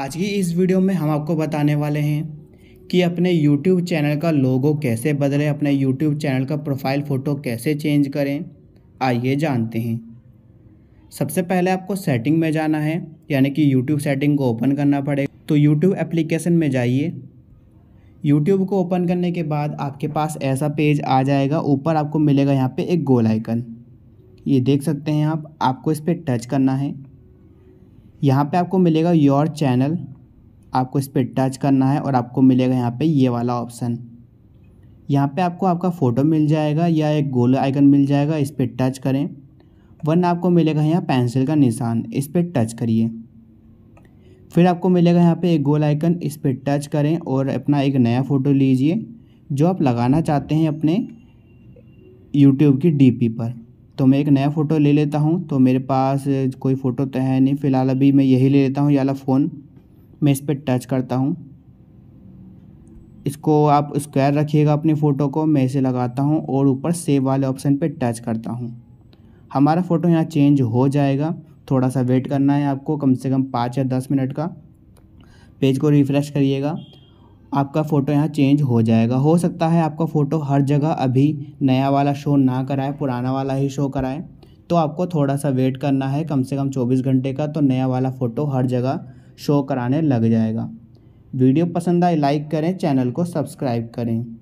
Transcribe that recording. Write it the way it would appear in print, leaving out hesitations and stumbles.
आज की इस वीडियो में हम आपको बताने वाले हैं कि अपने YouTube चैनल का लोगो कैसे बदलें, अपने YouTube चैनल का प्रोफाइल फ़ोटो कैसे चेंज करें। आइए जानते हैं। सबसे पहले आपको सेटिंग में जाना है, यानी कि YouTube सेटिंग को ओपन करना पड़ेगा। तो YouTube एप्लीकेशन में जाइए। YouTube को ओपन करने के बाद आपके पास ऐसा पेज आ जाएगा। ऊपर आपको मिलेगा यहाँ पे एक गोल आइकन, ये देख सकते हैं आप। आपको इस पर टच करना है। यहाँ पे आपको मिलेगा योर चैनल, आपको इस पर टच करना है और आपको मिलेगा यहाँ पे ये वाला ऑप्शन। यहाँ पे आपको आपका फ़ोटो मिल जाएगा या एक गोल आइकन मिल जाएगा, इस पर टच करें। वरना आपको मिलेगा यहाँ पेंसिल का निशान, इस पर टच करिए। फिर आपको मिलेगा यहाँ पे एक गोल आइकन, इस पर टच करें और अपना एक नया फ़ोटो लीजिए जो आप लगाना चाहते हैं अपने यूट्यूब की DP पर। तो मैं एक नया फ़ोटो ले लेता हूँ। तो मेरे पास कोई फ़ोटो तो है नहीं फ़िलहाल, अभी मैं यही ले लेता हूँ, ये वाला फ़ोन। मैं इस पर टच करता हूँ। इसको आप स्क्वायर रखिएगा अपनी फ़ोटो को। मैं इसे लगाता हूँ और ऊपर सेव वाले ऑप्शन पे टच करता हूँ। हमारा फ़ोटो यहाँ चेंज हो जाएगा। थोड़ा सा वेट करना है आपको, कम से कम 5 या 10 मिनट का। पेज को रिफ़्रेश करिएगा, आपका फ़ोटो यहाँ चेंज हो जाएगा। हो सकता है आपका फ़ोटो हर जगह अभी नया वाला शो ना कराए, पुराना वाला ही शो कराए। तो आपको थोड़ा सा वेट करना है, कम से कम 24 घंटे का। तो नया वाला फ़ोटो हर जगह शो कराने लग जाएगा। वीडियो पसंद आए लाइक करें, चैनल को सब्सक्राइब करें।